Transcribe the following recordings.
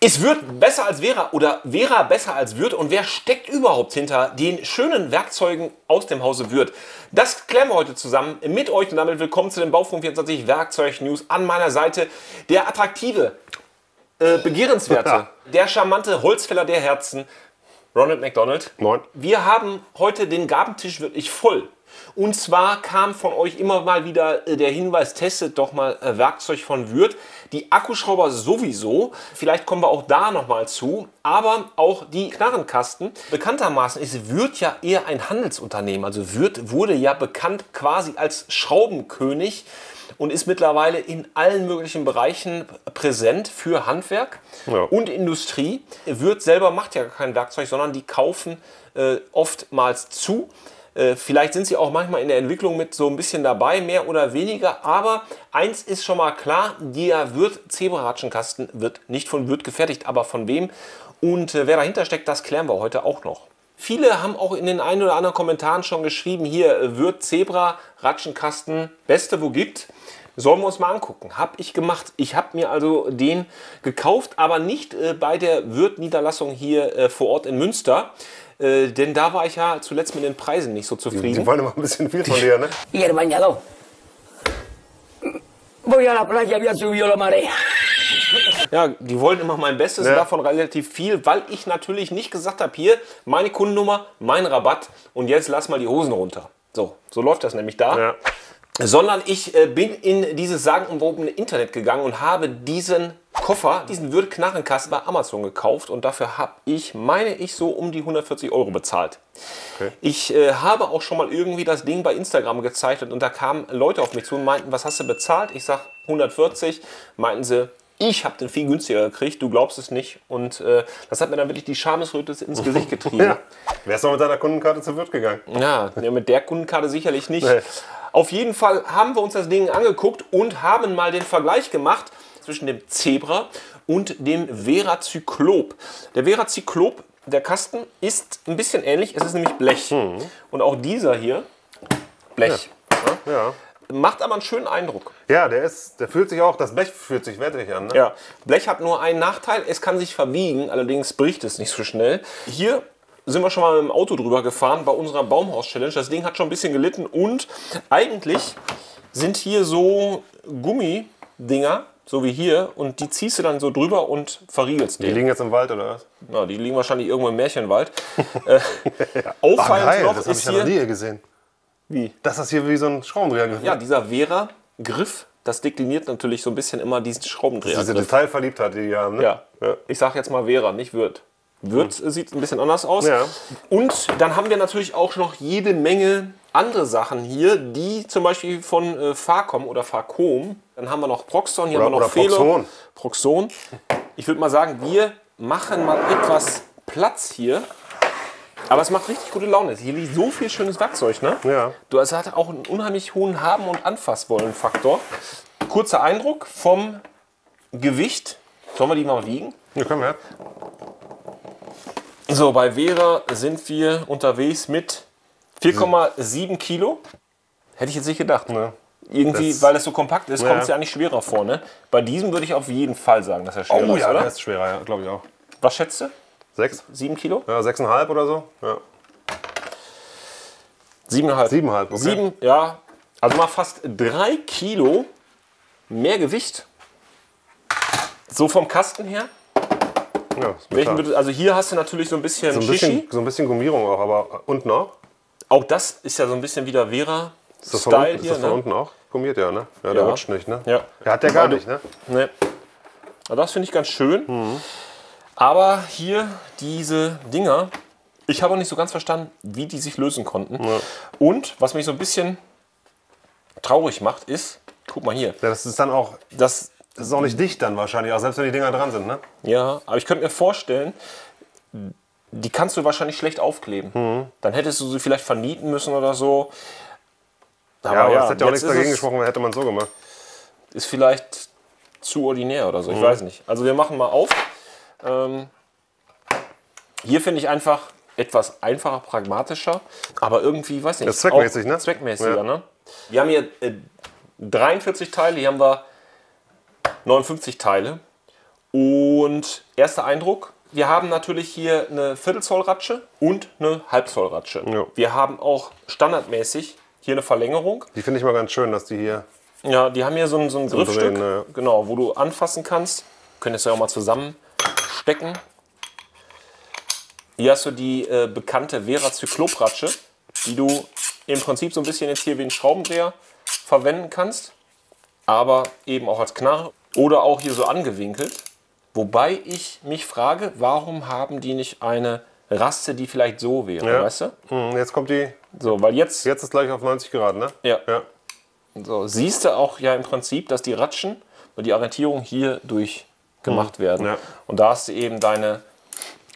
Ist Würth besser als Wera oder Wera besser als Würth? Und wer steckt überhaupt hinter den schönen Werkzeugen aus dem Hause Würth? Das klären wir heute zusammen mit euch und damit willkommen zu den Baufunk24 Werkzeug News. An meiner Seite der attraktive, begehrenswerte, der charmante Holzfäller der Herzen, Ronald McDonald. Moin. Wir haben heute den Gabentisch wirklich voll. Und zwar kam von euch immer mal wieder der Hinweis, testet doch mal Werkzeug von Würth. Die Akkuschrauber sowieso, vielleicht kommen wir auch da nochmal zu, aber auch die Knarrenkasten. Bekanntermaßen ist Würth ja eher ein Handelsunternehmen, also Würth wurde ja bekannt quasi als Schraubenkönig und ist mittlerweile in allen möglichen Bereichen präsent für Handwerk und Industrie. Würth selber macht ja kein Werkzeug, sondern die kaufen oftmals zu. Vielleicht sind sie auch manchmal in der Entwicklung mit so ein bisschen dabei, mehr oder weniger. Aber eins ist schon mal klar, der Würth-Zebra-Ratschenkasten wird nicht von Würth gefertigt, aber von wem und wer dahinter steckt, das klären wir heute auch noch. Viele haben auch in den einen oder anderen Kommentaren schon geschrieben, hier Würth-Zebra-Ratschenkasten, beste wo gibt. Sollen wir uns mal angucken. Habe ich gemacht. Ich habe mir also den gekauft, aber nicht bei der Würth-Niederlassung hier vor Ort in Münster. Denn da war ich ja zuletzt mit den Preisen nicht so zufrieden. Die wollen immer ein bisschen viel von dir, ne? Ja, die wollen immer mein Bestes und davon relativ viel, weil ich natürlich nicht gesagt habe, hier, meine Kundennummer, mein Rabatt und jetzt lass mal die Hosen runter. So, so läuft das nämlich da. Ja. Sondern ich bin in dieses sagenumwobene Internet gegangen und habe diesen Koffer, diesen Würth-Knarrenkasten bei Amazon gekauft und dafür habe ich, meine ich, so um die 140 € bezahlt. Okay. Ich habe auch schon mal irgendwie das Ding bei Instagram gezeigt und da kamen Leute auf mich zu und meinten, was hast du bezahlt? Ich sag 140, meinten sie, ich habe den viel günstiger gekriegt, du glaubst es nicht. Und das hat mir dann wirklich die Schamesröte ins Gesicht getrieben. Ja. Wärst du mit deiner Kundenkarte zu Würth gegangen? Ja, mit der Kundenkarte sicherlich nicht. Nee. Auf jeden Fall haben wir uns das Ding angeguckt und haben mal den Vergleich gemacht zwischen dem Zebra und dem Wera Zyklop. Der Wera Zyklop, der Kasten, ist ein bisschen ähnlich. Es ist nämlich Blech. Mhm. Und auch dieser hier, Blech. Ja. Ja. Macht aber einen schönen Eindruck. Ja, der fühlt sich auch, das Blech fühlt sich wertig an. Ne? Ja, Blech hat nur einen Nachteil, es kann sich verbiegen, allerdings bricht es nicht so schnell. Hier sind wir schon mal mit dem Auto drüber gefahren bei unserer Baumhaus-Challenge. Das Ding hat schon ein bisschen gelitten und eigentlich sind hier so Gummidinger, so wie hier, und die ziehst du dann so drüber und verriegelst den. Die liegen jetzt im Wald oder was? Na, die liegen wahrscheinlich irgendwo im Märchenwald. Auffallend noch ist hier... Das habe ich ja noch nie gesehen. Wie? Dass das hier wie so ein Schraubendrehergriff ist. Ja, dieser Wera-Griff, das dekliniert natürlich so ein bisschen immer diesen Schraubendrehergriff. Diese Detailverliebtheit, die haben, ne? Ja. Ja. Ich sage jetzt mal Wera, nicht Würth. Würth sieht ein bisschen anders aus. Ja. Und dann haben wir natürlich auch noch jede Menge andere Sachen hier, die zum Beispiel von Facom oder Facom. Dann haben wir noch Proxxon, hier haben wir noch Felo. Proxxon. Ich würde mal sagen, wir machen mal etwas Platz hier. Aber es macht richtig gute Laune. Hier liegt so viel schönes Werkzeug, ne? Ja. Es hat auch einen unheimlich hohen Haben- und Anfasswollen-Faktor. Kurzer Eindruck vom Gewicht. Sollen wir die mal wiegen? Ja, können wir. So, bei Wera sind wir unterwegs mit 4,7 Kilo. Hätte ich jetzt nicht gedacht. Ne? Irgendwie, weil es so kompakt ist, kommt es ja eigentlich schwerer vor, ne? Bei diesem würde ich auf jeden Fall sagen, dass er schwerer ist, oder? Ja, der ist schwerer, ja, glaube ich auch. Was schätzt du? 6? 7 Kilo? Ja, 6,5 oder so. Ja. 7,5. 7,5, okay. 7, ja. Also mal fast 3 Kilo mehr Gewicht. So vom Kasten her. Ja, also hier hast du natürlich so ein bisschen Shishi. So ein bisschen Gummierung auch, aber unten auch. Auch das ist ja so ein bisschen wieder Wera-Style hier. Ist das von unten, hier, ne? Unten auch gummiert, ja, ne? Ja, der rutscht nicht, ne? Ja. Der hat der gar nicht, ne? Ne. Also das finde ich ganz schön. Mhm. Aber hier diese Dinger, ich habe auch nicht so ganz verstanden, wie die sich lösen konnten. Ja. Und was mich so ein bisschen traurig macht, ist, guck mal hier. Ja, das ist dann auch... Das ist auch nicht dicht dann wahrscheinlich, auch selbst wenn die Dinger dran sind, ne? Ja, aber ich könnte mir vorstellen, die kannst du wahrscheinlich schlecht aufkleben. Mhm. Dann hättest du sie vielleicht vernieten müssen oder so. Aber ja, aber das hätte ja auch nichts dagegen gesprochen, hätte man es so gemacht. Ist vielleicht zu ordinär oder so, ich weiß nicht. Also wir machen mal auf. Hier finde ich einfach etwas einfacher, pragmatischer, aber irgendwie, weiß nicht. Das ist zweckmäßig, ne? Zweckmäßiger, ne? Wir haben hier 43 Teile, hier haben wir 59 Teile Und erster Eindruck, wir haben natürlich hier eine Viertelzoll-Ratsche und eine Halbzoll-Ratsche. Ja. Wir haben auch standardmäßig hier eine Verlängerung. Die finde ich mal ganz schön, dass die hier... Ja, die haben hier so ein Griffstück, Drehen, ja. Genau, wo du anfassen kannst. Könntest du ja auch mal zusammenstecken. Hier hast du die bekannte Wera Zyklop-Ratsche, die du im Prinzip so ein bisschen jetzt hier wie ein Schraubendreher verwenden kannst. Aber eben auch als Knarre oder auch hier so angewinkelt. Wobei ich mich frage, warum haben die nicht eine Raste, die vielleicht so wäre, ja. Weißt du? Jetzt kommt die... So, weil jetzt... Jetzt ist gleich auf 90 Grad, ne? Ja. Ja. So, siehst du auch ja im Prinzip, dass die Ratschen und die Orientierung hier durch gemacht werden. Ja. Und da hast du eben deine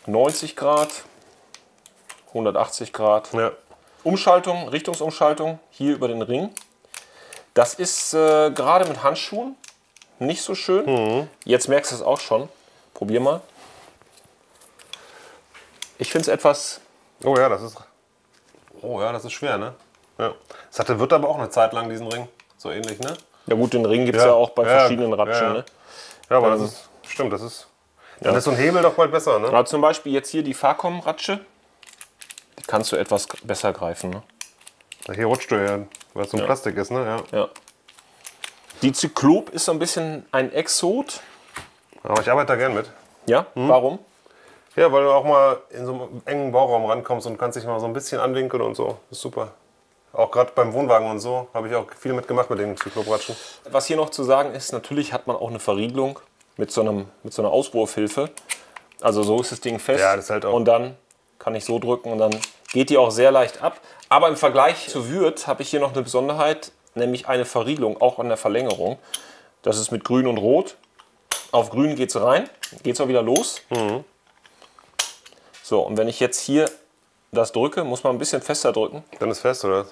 90 Grad, 180 Grad. Ja. Umschaltung, Richtungsumschaltung hier über den Ring. Das ist gerade mit Handschuhen nicht so schön. Mhm. Jetzt merkst du es auch schon. Probier mal. Ich finde es etwas... Oh ja, das ist schwer, ne? Ja. Das hatte Würth aber auch eine Zeit lang, diesen Ring. So ähnlich, ne? Ja gut, den Ring gibt es ja. Auch bei verschiedenen Ratschen, ja. Ne? Ja, aber das ist... Stimmt, das ist... Ja. Dann ist so ein Hebel doch bald besser, ne? Aber zum Beispiel jetzt hier die Facom-Ratsche. Die kannst du etwas besser greifen, ne? Hier rutscht du ja, weil es so ein Plastik ist, ne? Ja. Ja. Die Zyklop ist so ein bisschen ein Exot. Aber ich arbeite da gern mit. Ja? Hm? Warum? Ja, weil du auch mal in so einem engen Bauraum rankommst und kannst dich mal so ein bisschen anwinkeln und so. Ist super. Auch gerade beim Wohnwagen und so habe ich auch viel mitgemacht mit den Zyklop-Ratschen. Was hier noch zu sagen ist, natürlich hat man auch eine Verriegelung mit so einer Auswurfhilfe. Also so ist das Ding fest. Ja, das halt auch. Und dann kann ich so drücken und dann geht die auch sehr leicht ab. Aber im Vergleich zu Würth habe ich hier noch eine Besonderheit, nämlich eine Verriegelung, auch an der Verlängerung. Das ist mit Grün und Rot. Auf Grün geht es rein, geht es auch wieder los. Mhm. So, und wenn ich jetzt hier das drücke, muss man ein bisschen fester drücken. Dann ist fest, oder?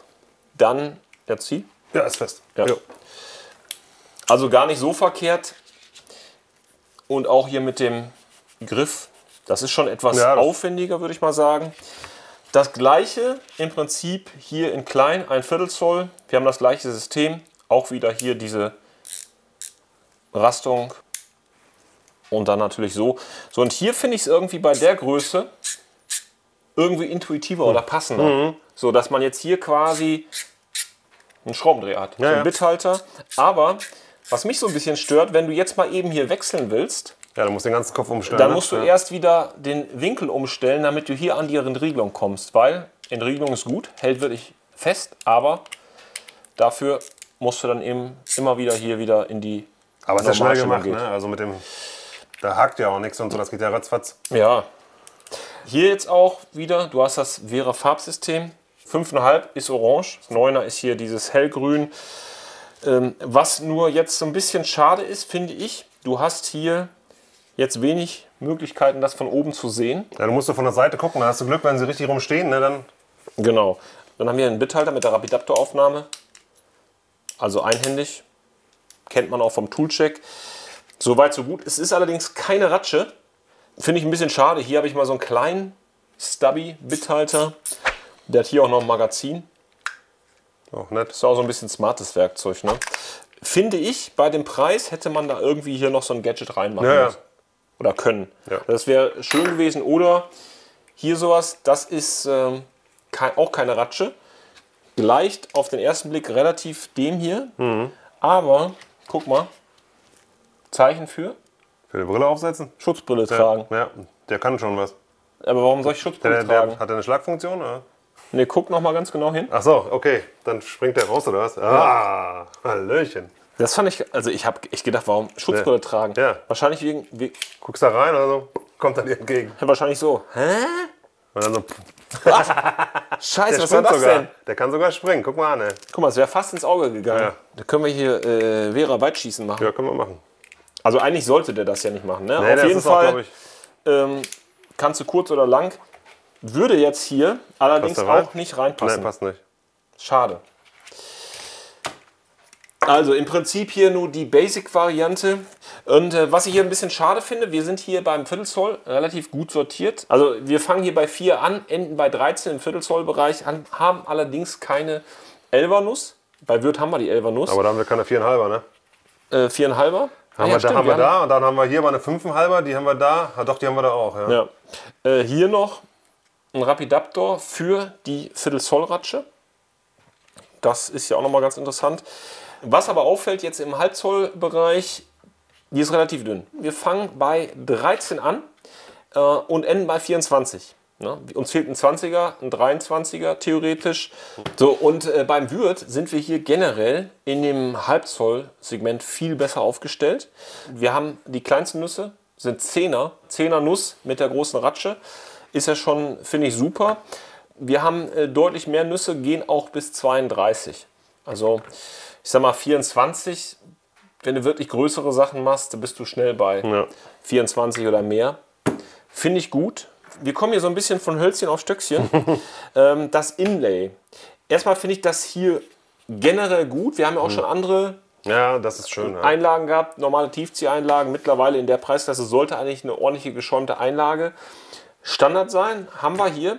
Dann, ja, zieh. Ja, ist fest. Ja. Ja. Also gar nicht so verkehrt. Und auch hier mit dem Griff, das ist schon etwas aufwendiger, würde ich mal sagen. Das gleiche im Prinzip hier in klein, 1/4 Zoll. Wir haben das gleiche System, auch wieder hier diese Rastung und dann natürlich so. So, und hier finde ich es irgendwie bei der Größe irgendwie intuitiver oder passender. Mhm. So, dass man jetzt hier quasi einen Schraubendreher hat, einen Bithalter. Aber was mich so ein bisschen stört, wenn du jetzt mal eben hier wechseln willst, ja, du musst den ganzen Kopf umstellen. Dann musst du erst wieder den Winkel umstellen, damit du hier an die Entriegelung kommst. Weil Entriegelung ist gut, hält wirklich fest, aber dafür musst du dann eben immer wieder hier wieder in die... Aber es ist ja schnell gemacht, ne? Also mit dem... Da hakt ja auch nichts und so, das geht ja ratzfatz. Ja. Hier jetzt auch wieder, du hast das Wera Farbsystem. 5,5 ist orange, 9er ist hier dieses hellgrün. Was nur jetzt so ein bisschen schade ist, finde ich, du hast hier... Jetzt wenig Möglichkeiten, das von oben zu sehen. Ja, du musst von der Seite gucken, da hast du Glück, wenn sie richtig rumstehen. Ne, dann genau. Dann haben wir einen Bithalter mit der Rapidaptor-Aufnahme. Also einhändig. Kennt man auch vom Toolcheck. Soweit, so gut. Es ist allerdings keine Ratsche. Finde ich ein bisschen schade. Hier habe ich mal so einen kleinen Stubby-Bithalter. Der hat hier auch noch ein Magazin. Auch nett. Ist auch so ein bisschen smartes Werkzeug. Ne? Finde ich, bei dem Preis hätte man da irgendwie hier noch so ein Gadget reinmachen müssen. Oder können. Ja. Das wäre schön gewesen. Oder hier sowas, das ist auch keine Ratsche. Gleicht auf den ersten Blick relativ dem hier. Mhm. Aber, guck mal, Zeichen für? Für die Brille aufsetzen. Schutzbrille tragen. Ja, der kann schon was. Aber warum soll ich Schutzbrille tragen? Hat er eine Schlagfunktion? Oder? Ne, guck noch mal ganz genau hin. Ach so, okay. Dann springt der raus, oder was? Ah, ja. Hallöchen. Das fand ich, also ich habe echt gedacht, warum Schutzbrille tragen? Ja. Wahrscheinlich wegen... Guckst da rein oder so, kommt dann dir entgegen. Ja, wahrscheinlich so. Hä? Und dann so... Was? Scheiße, was war das denn? Der kann sogar springen, guck mal an, ey. Guck mal, es wäre fast ins Auge gegangen. Ja. Da können wir hier Wera Weitschießen machen. Ja, können wir machen. Also eigentlich sollte der das ja nicht machen, ne? Nee, auf jeden Fall, glaube ich, kannst du kurz oder lang. Würde jetzt hier allerdings auch nicht reinpassen. Nein, passt nicht. Schade. Also im Prinzip hier nur die Basic-Variante. Und was ich hier ein bisschen schade finde, wir sind hier beim 1/4 Zoll relativ gut sortiert. Also wir fangen hier bei 4 an, enden bei 13 im 1/4 Zoll-Bereich an, haben allerdings keine 11er-Nuss. Bei Würth haben wir die 11er-Nuss. Aber da haben wir keine 4,5er, ne? 4,5er. Haben wir da und dann haben wir hier mal eine 5,5er, die haben wir da. Ah, doch, die haben wir da auch. Ja. Ja. Hier noch ein Rapidaptor für die Viertel-Zoll-Ratsche. Das ist ja auch nochmal ganz interessant. Was aber auffällt jetzt im Halbzoll-Bereich, die ist relativ dünn. Wir fangen bei 13 an und enden bei 24. Ne? Uns fehlt ein 20er, ein 23er theoretisch. So, und beim Würth sind wir hier generell in dem Halbzoll-Segment viel besser aufgestellt. Wir haben die kleinsten Nüsse, sind 10er. 10er Nuss mit der großen Ratsche. Ist ja schon, finde ich, super. Wir haben deutlich mehr Nüsse, gehen auch bis 32. Also, ich sag mal 24. Wenn du wirklich größere Sachen machst, dann bist du schnell bei 24 oder mehr. Finde ich gut. Wir kommen hier so ein bisschen von Hölzchen auf Stöckchen. Das Inlay. Erstmal finde ich das hier generell gut. Wir haben ja auch schon andere Einlagen gehabt. Normale Tiefzieheinlagen. Mittlerweile in der Preisklasse sollte eigentlich eine ordentliche geschäumte Einlage Standard sein. Haben wir hier.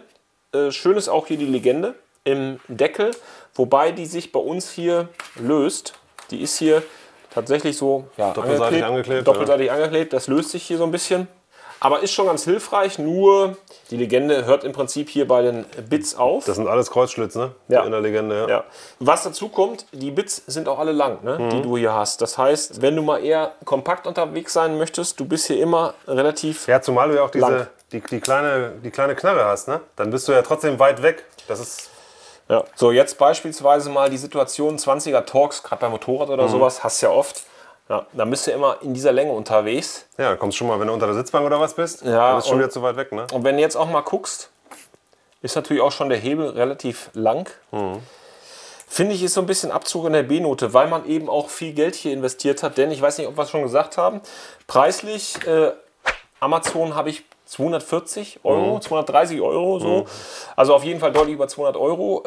Schön ist auch hier die Legende im Deckel. Wobei die sich bei uns hier löst. Die ist hier tatsächlich so doppelseitig angeklebt. Das löst sich hier so ein bisschen. Aber ist schon ganz hilfreich, nur die Legende hört im Prinzip hier bei den Bits auf. Das sind alles Kreuzschlitz, ne? Ja. In der Legende, ja. Was dazu kommt, die Bits sind auch alle lang, ne? Die du hier hast. Das heißt, wenn du mal eher kompakt unterwegs sein möchtest, du bist hier immer relativ lang. Ja, zumal du ja auch die kleine Knarre hast, ne? Dann bist du ja trotzdem weit weg. Das ist... Ja. So, jetzt beispielsweise mal die Situation 20er Torx, gerade beim Motorrad oder sowas, hast du ja oft. Ja, dann bist du immer in dieser Länge unterwegs. Ja, kommst schon mal, wenn du unter der Sitzbank oder was bist, dann bist du schon wieder zu weit weg. Ne? Und wenn du jetzt auch mal guckst, ist natürlich auch schon der Hebel relativ lang. Finde ich, ist so ein bisschen Abzug in der B-Note, weil man eben auch viel Geld hier investiert hat. Denn ich weiß nicht, ob wir es schon gesagt haben, preislich, Amazon habe ich 240 Euro, 230 Euro so. Also auf jeden Fall deutlich über 200 Euro.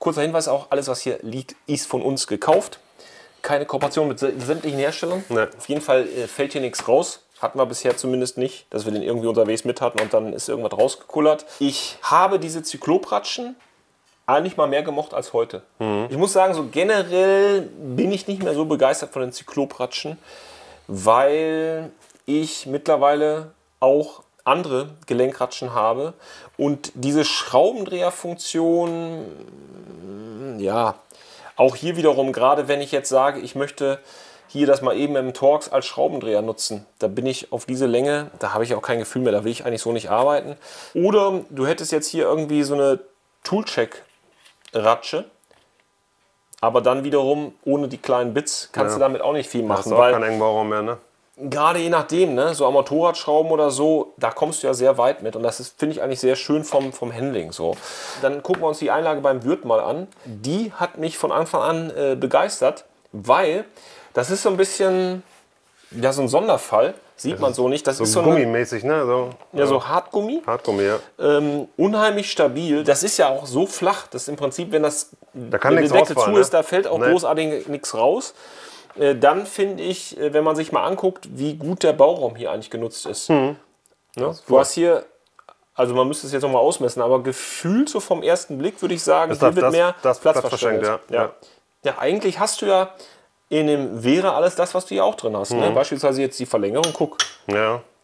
Kurzer Hinweis auch, alles was hier liegt, ist von uns gekauft. Keine Kooperation mit sämtlichen Herstellern. Nee. Auf jeden Fall fällt hier nichts raus. Hatten wir bisher zumindest nicht, dass wir den irgendwie unterwegs mit hatten und dann ist irgendwas rausgekullert. Ich habe diese Zyklopratschen eigentlich mal mehr gemocht als heute. Ich muss sagen, so generell bin ich nicht mehr so begeistert von den Zyklopratschen, weil ich mittlerweile auch andere Gelenkratschen habe. Und diese Schraubendreherfunktion, ja... Auch hier wiederum, gerade wenn ich jetzt sage, ich möchte hier das mal eben im Torx als Schraubendreher nutzen. Da bin ich auf diese Länge, da habe ich auch kein Gefühl mehr, da will ich eigentlich so nicht arbeiten. Oder du hättest jetzt hier irgendwie so eine Toolcheck-Ratsche, aber dann wiederum ohne die kleinen Bits kannst du damit auch nicht viel machen. Machst du auch keinen Engbauraum mehr, ne? Gerade je nachdem, ne? So am Motorradschrauben oder so, da kommst du ja sehr weit mit. Und das finde ich eigentlich sehr schön vom Handling so. Dann gucken wir uns die Einlage beim Würth mal an. Die hat mich von Anfang an begeistert, weil das ist so ein bisschen, ja, so ein Sonderfall. Sieht man so nicht. Das ist so gummimäßig, ne? So, ja, so Hartgummi. Hartgummi, ja. Unheimlich stabil. Das ist ja auch so flach, dass im Prinzip, wenn das da kann nichts rausfallen, zu ist, da fällt auch großartig nichts raus. Dann finde ich, wenn man sich mal anguckt, wie gut der Bauraum hier eigentlich genutzt ist. Ne? Du hast hier, also man müsste es jetzt nochmal ausmessen, aber gefühlt so vom ersten Blick würde ich sagen, hier wird mehr Platz verschenkt. Ja, eigentlich hast du ja in dem Wera alles das, was du hier auch drin hast. Ne? Beispielsweise jetzt die Verlängerung, guck.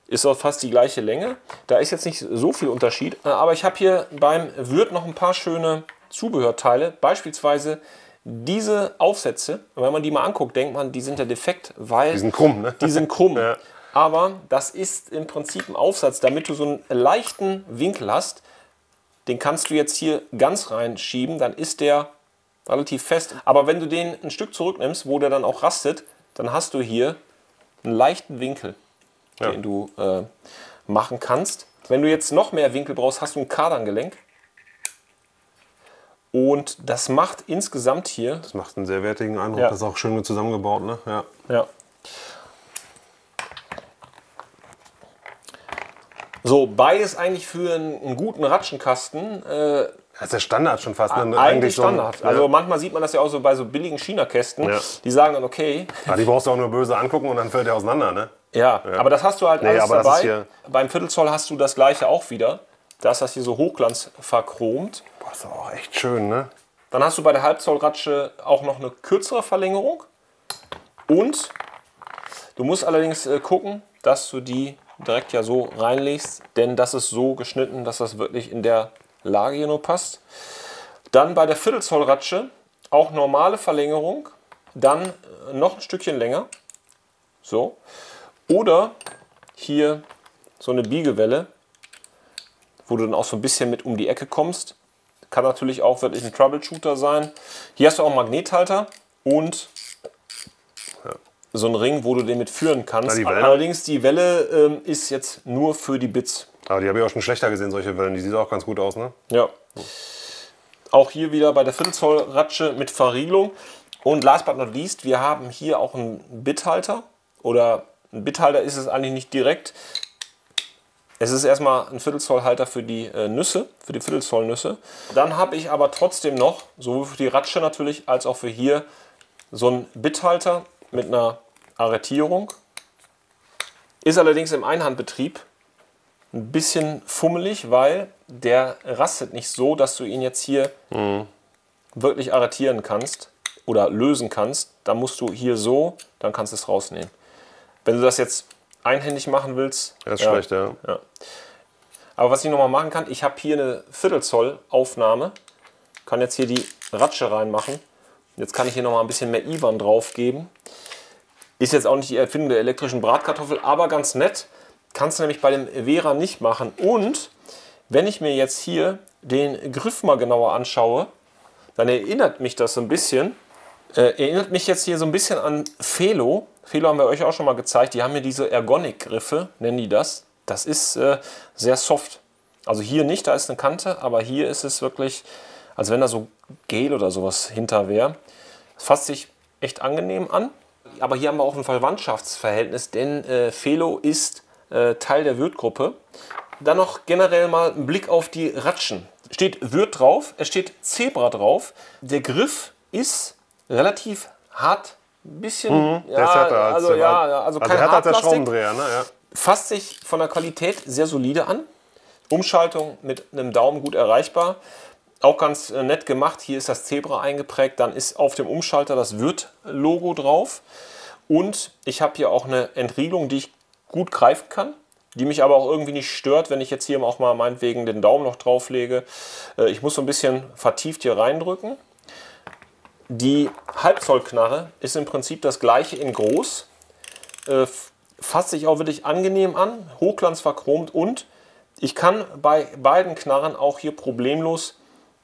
Ist auch fast die gleiche Länge. Da ist jetzt nicht so viel Unterschied. Aber ich habe hier beim Würth noch ein paar schöne Zubehörteile. Beispielsweise... Diese Aufsätze, wenn man die mal anguckt, denkt man, die sind ja defekt, weil die sind krumm. Ne? Die sind krumm. Aber das ist im Prinzip ein Aufsatz, damit du so einen leichten Winkel hast. Den kannst du jetzt hier ganz reinschieben, dann ist der relativ fest. Aber wenn du den ein Stück zurücknimmst, wo der dann auch rastet, dann hast du hier einen leichten Winkel, den du machen kannst. Wenn du jetzt noch mehr Winkel brauchst, hast du ein Kardangelenk. Und das macht insgesamt hier... Das macht einen sehr wertigen Eindruck. Das ist auch schön zusammengebaut, ne? Ja. So, beides eigentlich für einen guten Ratschenkasten. Das ist der Standard schon fast. Ne? Eigentlich Standard. So ein, also manchmal sieht man das ja auch so bei so billigen China-Kästen. Die sagen dann, okay... Ja, die brauchst du auch nur böse angucken und dann fällt der auseinander, ne? Ja, aber das hast du halt alles dabei. Beim Viertelzoll hast du das gleiche auch wieder. Da ist das hier so hochglanz verchromt. Boah, ist auch echt schön, ne? Dann hast du bei der Halbzollratsche auch noch eine kürzere Verlängerung. Und Du musst allerdings gucken, dass du die direkt ja so reinlegst, denn das ist so geschnitten, dass das wirklich in der Lage hier nur passt. Dann bei der Viertelzollratsche auch normale Verlängerung, dann noch ein Stückchen länger, so, oder hier so eine Biegewelle, wo du dann auch so ein bisschen mit um die Ecke kommst. Kann natürlich auch wirklich ein Troubleshooter sein. Hier hast du auch einen Magnethalter und so einen Ring, wo du den mitführen kannst. Ja, die allerdings die Welle ist jetzt nur für die Bits. Aber die habe ich auch schon schlechter gesehen, solche Wellen. Die sieht auch ganz gut aus, ne? Ja. Auch hier wieder bei der Viertelzoll-Ratsche mit Verriegelung. Und last but not least, wir haben hier auch einen Bithalter. Oder ein Bithalter ist es eigentlich nicht direkt. Es ist erstmal ein Viertelzollhalter für die Nüsse, für die Viertelzollnüsse. Dann habe ich aber trotzdem noch, sowohl für die Ratsche natürlich, als auch für hier, so einen Bithalter mit einer Arretierung. Ist allerdings im Einhandbetrieb ein bisschen fummelig, weil der rastet nicht so, dass du ihn jetzt hier wirklich arretieren kannst oder lösen kannst. Dann musst du hier so, dann kannst du es rausnehmen. Wenn du das jetzt einhändig machen willst. Das ist schlecht, ja. Ja. Aber was ich nochmal machen kann, ich habe hier eine Viertelzoll Aufnahme, kann jetzt hier die Ratsche reinmachen. Jetzt kann ich hier nochmal ein bisschen mehr Iwan drauf geben. Ist jetzt auch nicht die Erfindung der elektrischen Bratkartoffel, aber ganz nett. Kannst du nämlich bei dem Wera nicht machen. Und wenn ich mir jetzt hier den Griff mal genauer anschaue, dann erinnert mich das so ein bisschen. Erinnert mich jetzt hier so ein bisschen an Felo. Felo haben wir euch auch schon mal gezeigt. Die haben hier diese Ergonic-Griffe, nennen die das. Das ist sehr soft. Also hier nicht, da ist eine Kante, aber hier ist es wirklich, als wenn da so Gel oder sowas hinter wäre. Das fasst sich echt angenehm an. Aber hier haben wir auch ein Verwandtschaftsverhältnis, denn Felo ist Teil der Würth-Gruppe. Dann noch generell mal ein Blick auf die Ratschen. Steht Würth drauf, es steht Zebra drauf. Der Griff ist relativ hart, ein bisschen, also kein harter Schraubendreher, ne? Ja. Fasst sich von der Qualität sehr solide an. Umschaltung mit einem Daumen gut erreichbar. Auch ganz nett gemacht, hier ist das Zebra eingeprägt, dann ist auf dem Umschalter das Würth-Logo drauf. Und ich habe hier auch eine Entriegelung, die ich gut greifen kann, die mich aber auch irgendwie nicht stört, wenn ich jetzt hier auch mal meinetwegen den Daumen noch drauf lege. Ich muss so ein bisschen vertieft hier reindrücken. Die Halbzollknarre ist im Prinzip das gleiche in groß, fasst sich auch wirklich angenehm an, hochglanzverchromt, und ich kann bei beiden Knarren auch hier problemlos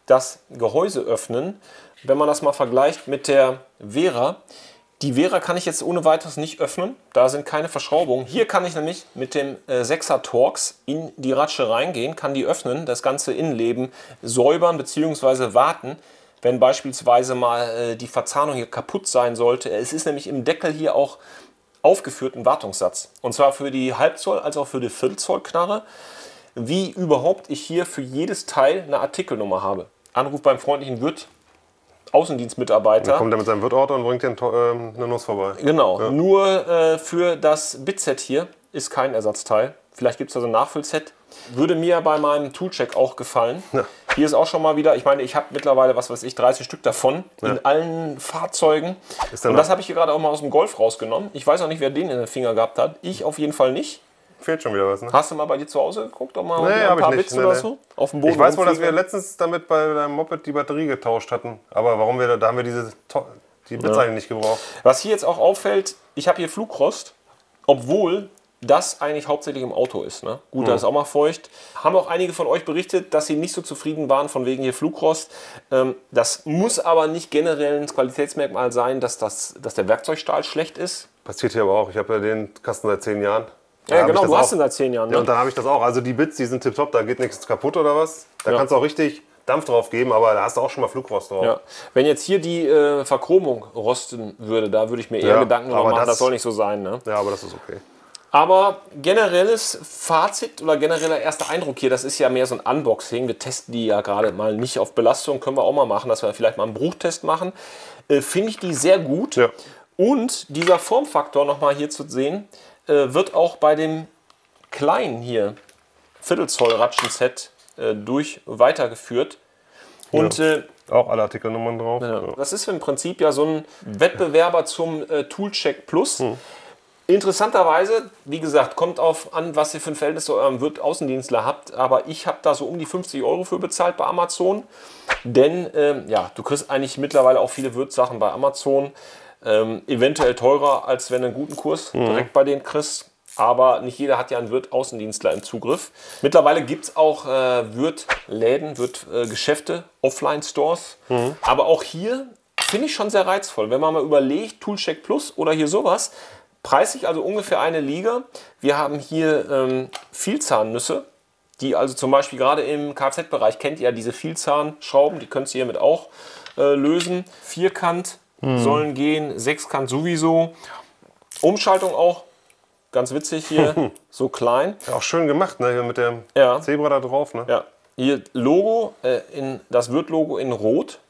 das Gehäuse öffnen. Wenn man das mal vergleicht mit der Wera, die Wera kann ich jetzt ohne weiteres nicht öffnen, da sind keine Verschraubungen. Hier kann ich nämlich mit dem 6er Torx in die Ratsche reingehen, kann die öffnen, das ganze Innenleben säubern bzw. warten, wenn beispielsweise mal die Verzahnung hier kaputt sein sollte. Es ist nämlich im Deckel hier auch aufgeführt ein Wartungssatz, und zwar für die Halbzoll- als auch für die Viertelzoll-Knarre, wie überhaupt ich hier für jedes Teil eine Artikelnummer habe. Anruf beim freundlichen Würth Außendienstmitarbeiter. Dann kommt er mit seinem Würth-Auto und bringt dir eine Nuss vorbei. Genau, ja. Nur für das Bitset hier ist kein Ersatzteil. Vielleicht gibt es da so ein Nachfüllset. Würde mir bei meinem Toolcheck auch gefallen. Ja. Hier ist auch schon mal wieder, ich meine, ich habe mittlerweile, was weiß ich, 30 Stück davon in allen Fahrzeugen. Und das habe ich hier gerade auch mal aus dem Golf rausgenommen. Ich weiß auch nicht, wer den in den Finger gehabt hat. Ich auf jeden Fall nicht. Fehlt schon wieder was, ne? Hast du mal bei dir zu Hause geguckt, ob mal ein paar Bits oder so auf dem Boden? Ich weiß wohl, dass wir letztens damit bei deinem Moped die Batterie getauscht hatten. Aber warum wir da haben wir die Bits eigentlich nicht gebraucht. Was hier jetzt auch auffällt, ich habe hier Flugrost, obwohl das eigentlich hauptsächlich im Auto ist. Ne? Gut, da ist auch mal feucht. Haben auch einige von euch berichtet, dass sie nicht so zufrieden waren von wegen hier Flugrost. Das muss aber nicht generell ein Qualitätsmerkmal sein, dass der Werkzeugstahl schlecht ist. Passiert hier aber auch. Ich habe ja den Kasten seit 10 Jahren. Ja, genau, du hast den seit 10 Jahren. Ne? Ja, und dann habe ich das auch. Also die Bits, die sind tipptopp, da geht nichts kaputt oder was. Da kannst du auch richtig Dampf drauf geben, aber da hast du auch schon mal Flugrost drauf. Ja. Wenn jetzt hier die Verchromung rosten würde, da würde ich mir eher Gedanken drauf machen. Das soll nicht so sein. Ne? Ja, aber das ist okay. Aber generelles Fazit oder genereller erster Eindruck hier, das ist ja mehr so ein Unboxing. Wir testen die ja gerade mal nicht auf Belastung. Können wir auch mal machen, dass wir vielleicht mal einen Bruchtest machen. Finde ich die sehr gut. Ja. Und dieser Formfaktor nochmal hier zu sehen, wird auch bei dem kleinen hier Viertelzoll-Ratschen-Set durch weitergeführt. Und auch alle Artikelnummern drauf. Ja. Das ist im Prinzip ja so ein Wettbewerber zum Toolcheck Plus. Interessanterweise, wie gesagt, kommt auf an, was ihr für ein Verhältnis zu eurem Würth-Außendienstler habt, aber ich habe da so um die 50 Euro für bezahlt bei Amazon, denn ja, du kriegst eigentlich mittlerweile auch viele Würth-Sachen bei Amazon, eventuell teurer, als wenn du einen guten Kurs direkt bei denen kriegst, aber nicht jeder hat ja einen Würth-Außendienstler im Zugriff. Mittlerweile gibt es auch Würth-Läden, Würth-Geschäfte, Offline-Stores, aber auch hier finde ich schon sehr reizvoll, wenn man mal überlegt, Toolcheck Plus oder hier sowas, preislich also ungefähr eine Liga. Wir haben hier Vielzahnnüsse, die also zum Beispiel gerade im Kfz-Bereich, kennt ihr ja diese Vielzahnschrauben, die könnt ihr hiermit auch lösen. Vierkant sollen gehen, Sechskant sowieso. Umschaltung auch, ganz witzig hier, so klein. Ja, auch schön gemacht, ne? Hier mit der Zebra da drauf. Ne? Ja. Hier Logo, das Würth-Logo in Rot.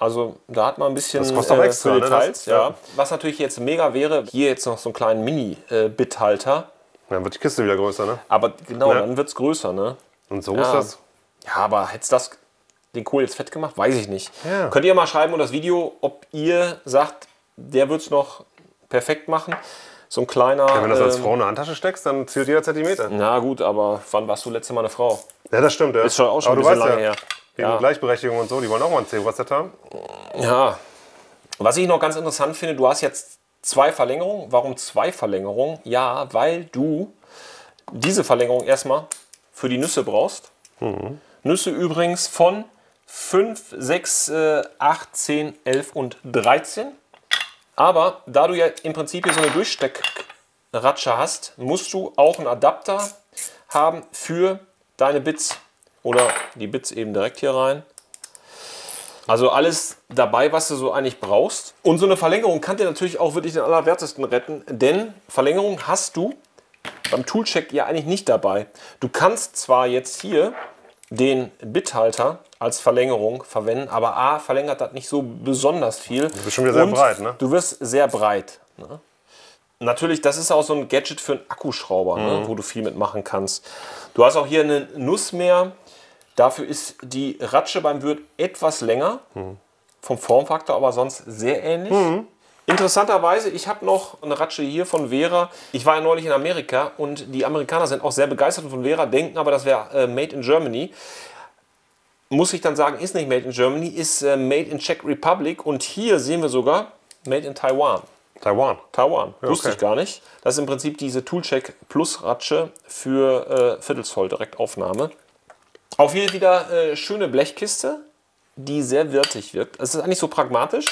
Also da hat man ein bisschen das kostet auch extra, für Details. Ne? Ja. Was natürlich jetzt mega wäre, hier jetzt noch so einen kleinen Mini-Bithalter. Dann wird die Kiste wieder größer, ne? Aber genau, dann wird es größer, ne? Und so ist das. Ja, aber hätte es das den Kohl jetzt fett gemacht? Weiß ich nicht. Ja. Könnt ihr mal schreiben unter das Video, ob ihr sagt, der wird es noch perfekt machen. So ein kleiner... Ja, wenn du das als Frau in eine Handtasche steckst, dann zählt jeder Zentimeter. Na gut, aber wann warst du letzte Mal eine Frau? Ja, das stimmt, ja. Ist schon auch schon ein bisschen lange her. Wegen Gleichberechtigung und so, die wollen auch mal ein Zebra-Set haben. Ja. Was ich noch ganz interessant finde, du hast jetzt zwei Verlängerungen. Warum zwei Verlängerungen? Ja, weil du diese Verlängerung erstmal für die Nüsse brauchst. Nüsse übrigens von 5, 6, 8, 10, 11 und 13. Aber da du ja im Prinzip hier so eine Durchsteckratsche hast, musst du auch einen Adapter haben für deine Bits. Oder die Bits eben direkt hier rein. Also alles dabei, was du so eigentlich brauchst. Und so eine Verlängerung kann dir natürlich auch wirklich den Allerwertesten retten, denn Verlängerung hast du beim Toolcheck ja eigentlich nicht dabei. Du kannst zwar jetzt hier den Bithalter als Verlängerung verwenden, aber A, verlängert das nicht so besonders viel. Du bist schon wieder sehr breit, ne? Du wirst sehr breit, ne? Natürlich, das ist auch so ein Gadget für einen Akkuschrauber, ne, wo du viel mitmachen kannst. Du hast auch hier eine Nuss mehr. Dafür ist die Ratsche beim Würth etwas länger. Vom Formfaktor aber sonst sehr ähnlich. Interessanterweise, ich habe noch eine Ratsche hier von Wera. Ich war ja neulich in Amerika und die Amerikaner sind auch sehr begeistert von Wera, denken aber, das wäre made in Germany. Muss ich dann sagen, ist nicht made in Germany, ist made in Czech Republic. Und hier sehen wir sogar made in Taiwan. Taiwan. Ja, wusste ich gar nicht. Das ist im Prinzip diese Toolcheck Plus Ratsche für Viertelzoll Direktaufnahme. Auch hier wieder schöne Blechkiste, die sehr wirtig wirkt. Es ist eigentlich so pragmatisch.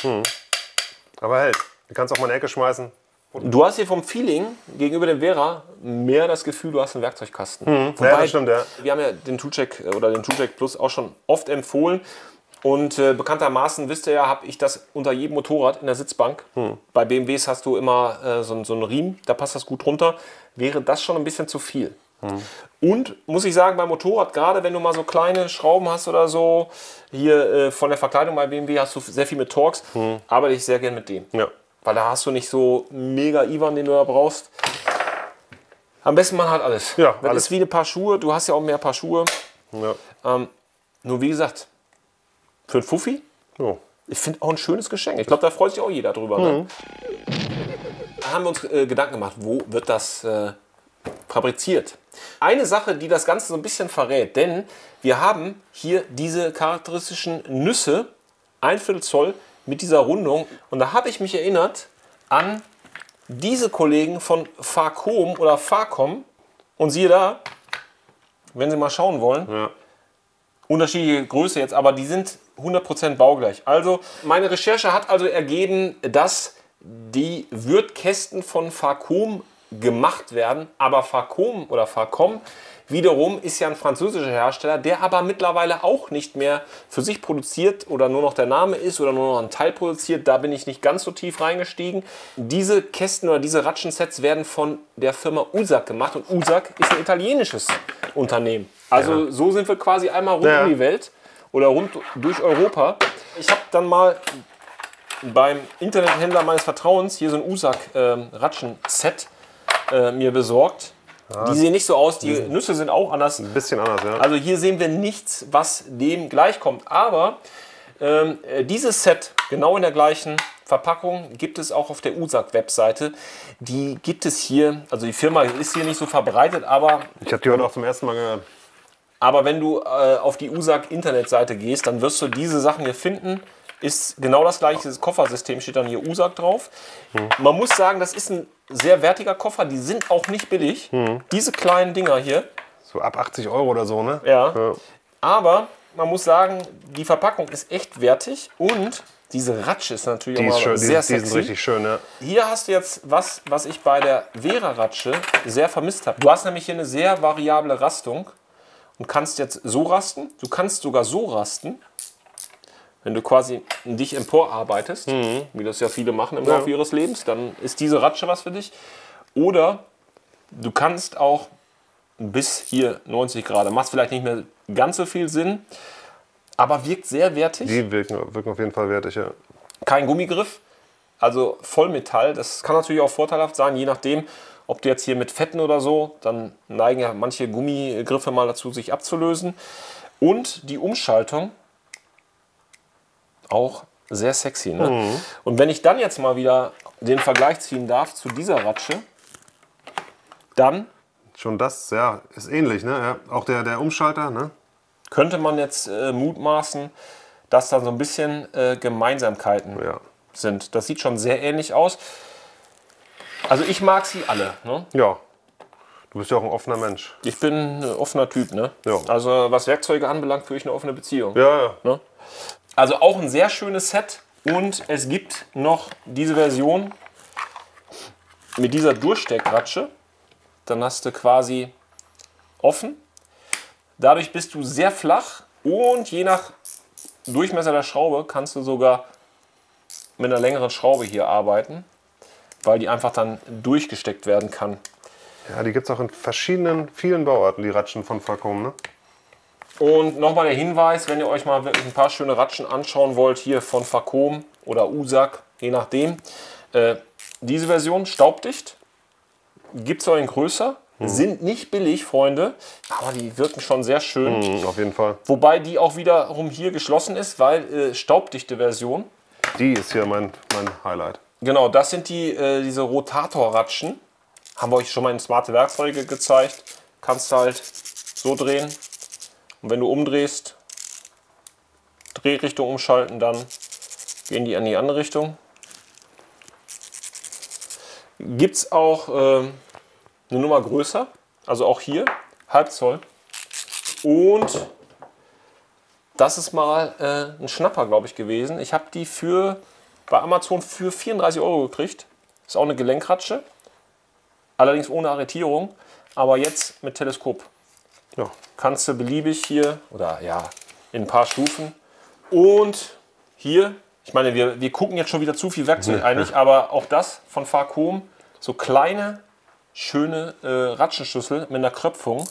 Aber hey, du kannst auch mal eine Ecke schmeißen. Du hast hier vom Feeling gegenüber dem Wera mehr das Gefühl, du hast einen Werkzeugkasten. Wobei, ja, das stimmt, ja. Wir haben ja den Toolcheck oder den Toolcheck Plus auch schon oft empfohlen. Und bekanntermaßen, wisst ihr ja, habe ich das unter jedem Motorrad in der Sitzbank. Bei BMWs hast du immer so einen Riemen, da passt das gut runter. Wäre das schon ein bisschen zu viel. Und, muss ich sagen, beim Motorrad, gerade wenn du mal so kleine Schrauben hast oder so, hier von der Verkleidung bei BMW hast du sehr viel mit Torx, arbeite ich sehr gern mit dem. Ja. Weil da hast du nicht so mega Iwan, den du da brauchst. Am besten man hat alles. Ja, das ist wie ein paar Schuhe, du hast ja auch mehr Paar Schuhe. Ja. Nur wie gesagt... Für einen Fuffi? Ja. Ich finde auch ein schönes Geschenk. Ich glaube, da freut sich auch jeder drüber. Ne? Da haben wir uns Gedanken gemacht, wo wird das fabriziert? Eine Sache, die das Ganze so ein bisschen verrät, denn wir haben hier diese charakteristischen Nüsse, 1/4 Zoll mit dieser Rundung. Und da habe ich mich erinnert an diese Kollegen von Facom oder Facom. Und siehe da, wenn Sie mal schauen wollen, unterschiedliche Größe jetzt, aber die sind 100% baugleich. Also meine Recherche hat also ergeben, dass die Würth-Kästen von Facom gemacht werden, aber Facom oder Facom wiederum ist ja ein französischer Hersteller, der aber mittlerweile auch nicht mehr für sich produziert oder nur noch der Name ist oder nur noch ein Teil produziert. Da bin ich nicht ganz so tief reingestiegen. Diese Kästen oder diese Ratschensets werden von der Firma USAG gemacht und USAG ist ein italienisches Unternehmen. Also so sind wir quasi einmal rund um die Welt oder rund durch Europa. Ich habe dann mal beim Internethändler meines Vertrauens hier so ein USAG-Ratschen-Set mir besorgt. Die sehen nicht so aus, die Nüsse sind auch anders. Ein bisschen anders, ja. Also hier sehen wir nichts, was dem gleichkommt. Aber dieses Set, genau in der gleichen Verpackung gibt es auch auf der USAG-Webseite. Die gibt es hier, also die Firma ist hier nicht so verbreitet, aber... Ich habe die heute auch zum ersten Mal gehört. Aber wenn du auf die USAG-Internetseite gehst, dann wirst du diese Sachen hier finden. Ist genau das gleiche, dieses Koffersystem steht dann hier USAG drauf. Hm. Man muss sagen, das ist ein sehr wertiger Koffer, die sind auch nicht billig. Hm. Diese kleinen Dinger hier. So ab 80 Euro oder so, ne? Ja, ja. Aber man muss sagen, die Verpackung ist echt wertig und diese Ratsche ist natürlich auch mal sehr sexy. Die sind richtig schön, ja. Hier hast du jetzt was, was ich bei der Wera-Ratsche sehr vermisst habe. Du hast nämlich hier eine sehr variable Rastung und kannst jetzt so rasten. Du kannst sogar so rasten, wenn du quasi dich emporarbeitest, wie das ja viele machen im Laufe ihres Lebens, dann ist diese Ratsche was für dich. Oder du kannst auch bis hier 90 Grad. Macht vielleicht nicht mehr ganz so viel Sinn, aber wirkt sehr wertig. Die wirken auf jeden Fall wertig, ja. Kein Gummigriff, also Vollmetall. Das kann natürlich auch vorteilhaft sein, je nachdem, ob du jetzt hier mit Fetten oder so, dann neigen ja manche Gummigriffe mal dazu, sich abzulösen. Und die Umschaltung auch sehr sexy, ne? Mhm. Und wenn ich dann jetzt mal wieder den Vergleich ziehen darf zu dieser Ratsche, dann... Schon das, ja, ist ähnlich, ne? Ja, auch der Umschalter, ne? Könnte man jetzt mutmaßen, dass da so ein bisschen Gemeinsamkeiten sind. Das sieht schon sehr ähnlich aus. Also ich mag sie alle, ne? Ja. Du bist ja auch ein offener Mensch. Ich bin ein offener Typ, ne? Ja. Also was Werkzeuge anbelangt, führe ich eine offene Beziehung. Ja, ja. Ne? Also auch ein sehr schönes Set. Und es gibt noch diese Version mit dieser Durchsteckratsche. Dann hast du quasi offen. Dadurch bist du sehr flach und je nach Durchmesser der Schraube kannst du sogar mit einer längeren Schraube hier arbeiten, weil die einfach dann durchgesteckt werden kann. Ja, die gibt es auch in vielen Bauarten, die Ratschen von Facom, ne? Und nochmal der Hinweis, wenn ihr euch mal wirklich ein paar schöne Ratschen anschauen wollt, hier von Facom oder USAG, je nachdem. Diese Version staubdicht. Gibt es auch in größer, sind nicht billig, Freunde, aber die wirken schon sehr schön. Auf jeden Fall. Wobei die auch wiederum hier geschlossen ist, weil staubdichte Version. Die ist hier mein Highlight. Genau, das sind diese Rotatorratschen. Haben wir euch schon mal in smarte Werkzeuge gezeigt. Kannst du halt so drehen und wenn du umdrehst, Drehrichtung umschalten, dann gehen die in die andere Richtung. Gibt es auch eine Nummer größer, also auch hier, halb Zoll. Und das ist mal ein Schnapper, glaube ich, gewesen. Ich habe die bei Amazon für 34 Euro gekriegt. Ist auch eine Gelenkratsche, allerdings ohne Arretierung, aber jetzt mit Teleskop. Ja. Kannst du beliebig hier, oder ja, in ein paar Stufen. Und hier... Ich meine, wir gucken jetzt schon wieder zu viel Werkzeug eigentlich, aber auch das von Facom, so kleine, schöne Ratschenschüssel mit einer Kröpfung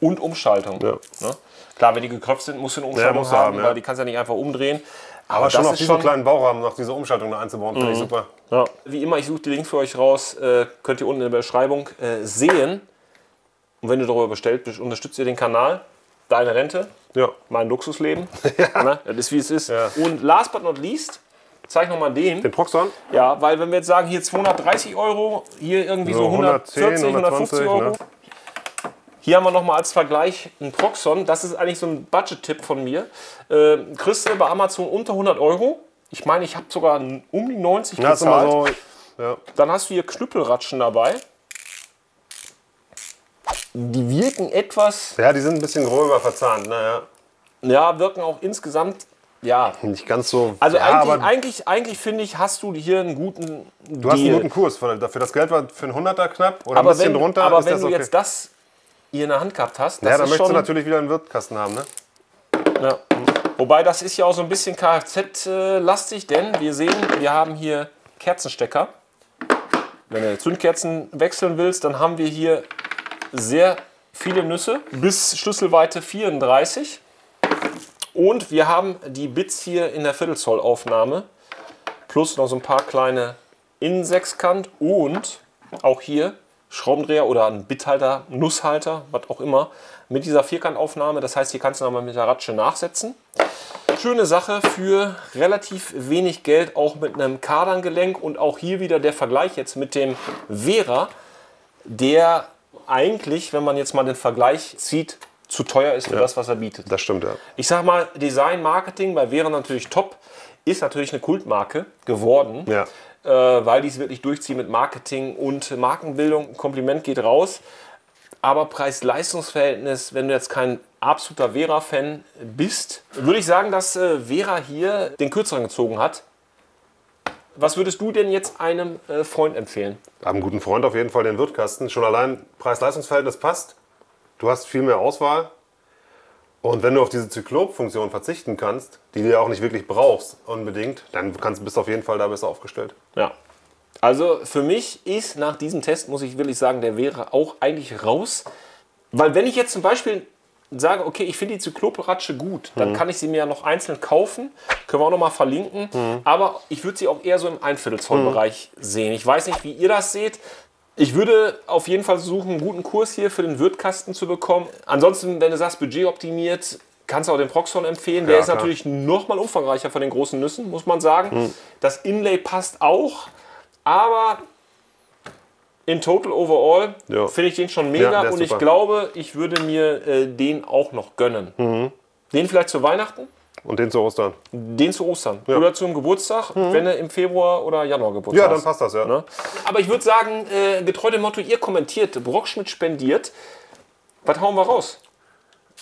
und Umschaltung. Ja. Ne? Klar, wenn die gekröpft sind, musst du eine Umschaltung haben, weil die kannst du ja nicht einfach umdrehen. Aber schon auf diesen kleinen Baurahmen noch diese Umschaltung da einzubauen, finde ich super. Ja. Wie immer, ich suche die Links für euch raus, könnt ihr unten in der Beschreibung sehen. Und wenn du darüber bestellt bist, unterstützt ihr den Kanal. Deine Rente, mein Luxusleben, ne? Das ist wie es ist. Ja. Und last but not least, zeig nochmal den Proxxon. Ja, weil wenn wir jetzt sagen, hier 230 Euro, hier irgendwie so 140, 150 Euro. Ne? Hier haben wir nochmal als Vergleich einen Proxxon. Das ist eigentlich so ein Budget-Tipp von mir. Kriegst du bei Amazon unter 100 Euro. Ich meine, ich habe sogar um die 90 bezahlt. So, ja. Dann hast du hier Knüppelratschen dabei. Die wirken etwas... Ja, die sind ein bisschen gröber verzahnt, naja. Ja, wirken auch insgesamt, ja... Nicht ganz so... Also ja, eigentlich finde ich, hast du hier einen guten Deal. Du hast einen guten Kurs. Für das Geld war für einen 100er knapp oder ein bisschen drunter. Aber wenn du jetzt das hier in der Hand gehabt hast... Ja, dann möchtest du natürlich wieder einen Wirtkasten haben, ne? Ja. Wobei, das ist ja auch so ein bisschen Kfz-lastig, denn wir sehen, wir haben hier Kerzenstecker. Wenn du Zündkerzen wechseln willst, dann haben wir hier... Sehr viele Nüsse, bis Schlüsselweite 34. Und wir haben die Bits hier in der Viertelzoll-Aufnahme. Plus noch so ein paar kleine Innensechskant und auch hier Schraubendreher oder einen Bithalter, Nusshalter, was auch immer, mit dieser Vierkantaufnahme. Das heißt, hier kannst du nochmal mit der Ratsche nachsetzen. Schöne Sache für relativ wenig Geld, auch mit einem Kardangelenk. Und auch hier wieder der Vergleich jetzt mit dem Wera, der eigentlich, wenn man jetzt mal den Vergleich zieht, zu teuer ist für das, was er bietet. Das stimmt, ja. Ich sag mal, Design, Marketing bei Wera natürlich top. Ist natürlich eine Kultmarke geworden, ja, weil die es wirklich durchziehen mit Marketing und Markenbildung. Ein Kompliment geht raus. Aber Preis-Leistungs-Verhältnis, wenn du jetzt kein absoluter Wera-Fan bist, würde ich sagen, dass Wera hier den Kürzeren gezogen hat. Was würdest du denn jetzt einem Freund empfehlen? Einem guten Freund auf jeden Fall den Würthkasten. Schon allein Preis-Leistungs-Verhältnis passt. Du hast viel mehr Auswahl. Und wenn du auf diese Zyklop-Funktion verzichten kannst, die du ja auch nicht wirklich brauchst unbedingt, dann bist du auf jeden Fall da besser aufgestellt. Ja. Also für mich ist nach diesem Test, muss ich wirklich sagen, der wäre auch eigentlich raus. Weil wenn ich jetzt zum Beispiel sage, okay, ich finde die Zyklop-Ratsche gut, dann kann ich sie mir ja noch einzeln kaufen. Können wir auch noch mal verlinken. Aber ich würde sie auch eher so im 1/4 Zoll-Bereich sehen. Ich weiß nicht, wie ihr das seht. Ich würde auf jeden Fall versuchen, einen guten Kurs hier für den Würthkasten zu bekommen. Ansonsten, wenn du sagst, Budget optimiert, kannst du auch den Proxxon empfehlen. Der ist natürlich noch mal umfangreicher von den großen Nüssen, muss man sagen. Das Inlay passt auch, aber in total overall finde ich den schon mega. Ja, und ich glaube, ich würde mir den auch noch gönnen. Den vielleicht zu Weihnachten. Und den zu Ostern. Den zu Ostern. Ja. Oder zum Geburtstag, wenn du im Februar oder Januar Geburtstag hast. Ja, dann passt das, ja. Ne? Aber ich würde sagen, getreu dem Motto, ihr kommentiert, Brockschmidt spendiert, was hauen wir raus?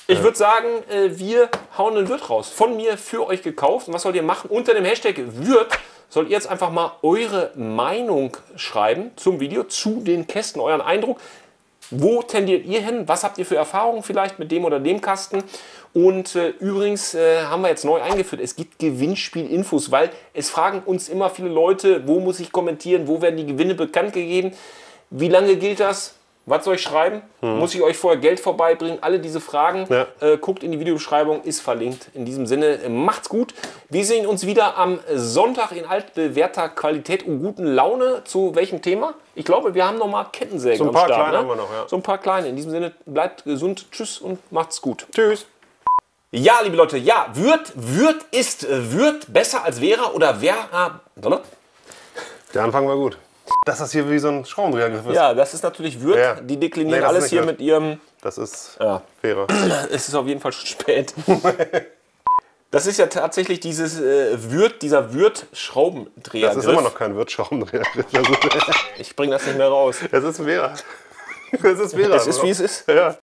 Ich würde sagen, wir hauen den Würth raus. Von mir für euch gekauft. Und was sollt ihr machen? Unter dem Hashtag Würth sollt ihr jetzt einfach mal eure Meinung schreiben zum Video, zu den Kästen, euren Eindruck. Wo tendiert ihr hin? Was habt ihr für Erfahrungen vielleicht mit dem oder dem Kasten? Und übrigens haben wir jetzt neu eingeführt, es gibt Gewinnspielinfos, weil es fragen uns immer viele Leute, wo muss ich kommentieren, wo werden die Gewinne bekannt gegeben? Wie lange gilt das? Was soll ich schreiben? Muss ich euch vorher Geld vorbeibringen? Alle diese Fragen, guckt in die Videobeschreibung, ist verlinkt. In diesem Sinne, macht's gut. Wir sehen uns wieder am Sonntag in altbewährter Qualität und guten Laune. Zu welchem Thema? Ich glaube, wir haben noch mal Kettensägen am Start. So ein paar kleine haben wir noch, ja. So ein paar kleine. In diesem Sinne, bleibt gesund, tschüss und macht's gut. Tschüss. Ja, liebe Leute, ja, Würth ist besser als Wera oder Wera. Der Anfang war gut. Dass das hier wie so ein Schraubendrehergriff ist. Ja, das ist natürlich Würth. Ja. Die deklinieren alles hier mit ihrem... Das ist Wera. Es ist auf jeden Fall schon spät. Das ist ja tatsächlich dieses dieser Würth-Schraubendrehergriff. Das ist immer noch kein Würth-Schraubendrehergriff. Ich bringe das nicht mehr raus. Das ist Wera. Das ist Wera. Es ist, wie es ist. Ja.